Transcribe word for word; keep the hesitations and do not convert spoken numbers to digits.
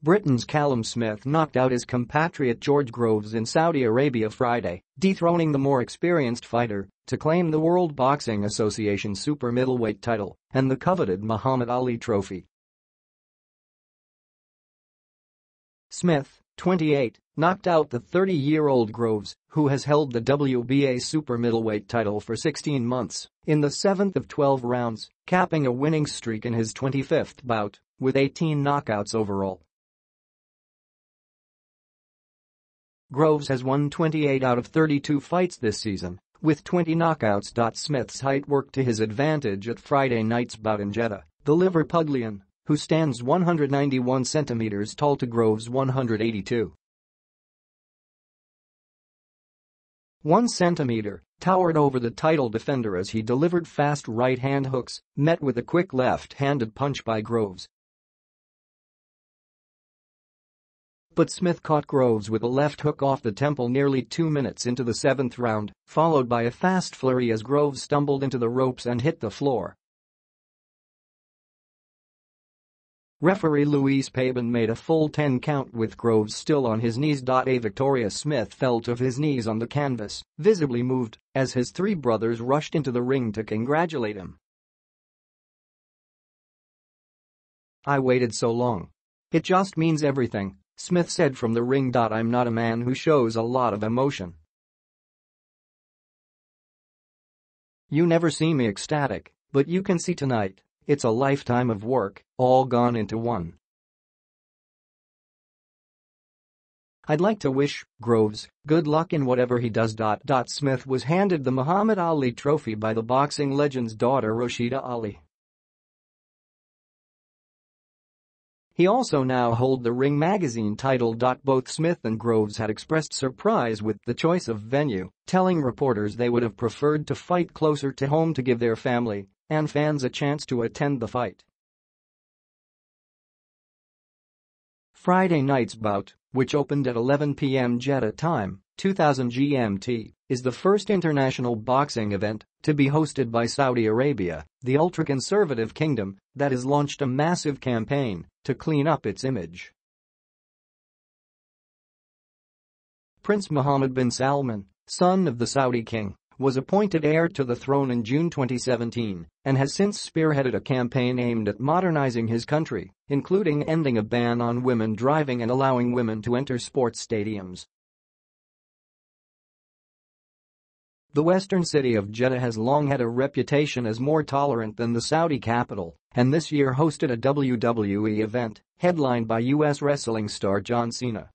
Britain's Callum Smith knocked out his compatriot George Groves in Saudi Arabia Friday, dethroning the more experienced fighter to claim the World Boxing Association super middleweight title and the coveted Muhammad Ali Trophy. Smith, twenty-eight, knocked out the thirty-year-old Groves, who has held the W B A super middleweight title for sixteen months, in the seventh of twelve rounds, capping a winning streak in his twenty-fifth bout, with eighteen knockouts overall. Groves has won twenty-eight out of thirty-two fights this season, with twenty knockouts. Smith's height worked to his advantage at Friday night's bout in Jeddah. The Liverpudlian, who stands one hundred ninety-one centimeters tall to Groves' one hundred eighty-two. One centimeter, towered over the title defender as he delivered fast right-hand hooks, met with a quick left-handed punch by Groves. But Smith caught Groves with a left hook off the temple nearly two minutes into the seventh round, followed by a fast flurry as Groves stumbled into the ropes and hit the floor. Referee Luis Pabon made a full ten count with Groves still on his knees. A victorious Smith fell to his knees on the canvas, visibly moved, as his three brothers rushed into the ring to congratulate him. "I waited so long. It just means everything," Smith said from the ring. "I'm not a man who shows a lot of emotion. You never see me ecstatic, but you can see tonight. It's a lifetime of work, all gone into one. I'd like to wish Groves good luck in whatever he does." Smith was handed the Muhammad Ali Trophy by the boxing legend's daughter Rasheda Ali. He also now holds the Ring magazine title. Both Smith and Groves had expressed surprise with the choice of venue, telling reporters they would have preferred to fight closer to home to give their family and fans a chance to attend the fight. Friday night's bout, which opened at eleven p m Jeddah time, two thousand G M T, is the first international boxing event to be hosted by Saudi Arabia, the ultra-conservative kingdom that has launched a massive campaign to clean up its image. Prince Mohammed bin Salman, son of the Saudi king, was appointed heir to the throne in June twenty seventeen and has since spearheaded a campaign aimed at modernizing his country, including ending a ban on women driving and allowing women to enter sports stadiums. The western city of Jeddah has long had a reputation as more tolerant than the Saudi capital, and this year hosted a W W E event headlined by U S wrestling star John Cena.